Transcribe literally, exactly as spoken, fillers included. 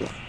Yeah.